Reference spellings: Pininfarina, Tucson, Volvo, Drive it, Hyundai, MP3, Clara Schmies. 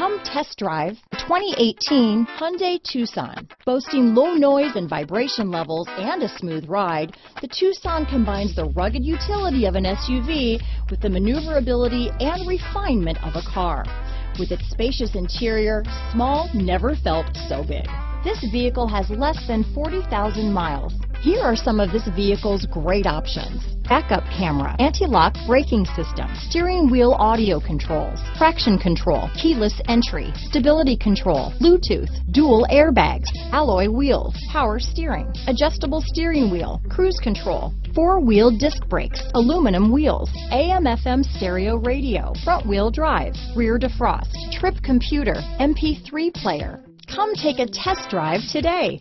Come test drive 2018 Hyundai Tucson. Boasting low noise and vibration levels and a smooth ride, the Tucson combines the rugged utility of an SUV with the maneuverability and refinement of a car. With its spacious interior, small never felt so big. This vehicle has less than 40,000 miles. Here are some of this vehicle's great options: backup camera, anti-lock braking system, steering wheel audio controls, traction control, keyless entry, stability control, Bluetooth, dual airbags, alloy wheels, power steering, adjustable steering wheel, cruise control, four-wheel disc brakes, aluminum wheels, AM/FM stereo radio, front-wheel drive, rear defrost, trip computer, MP3 player. Come take a test drive today.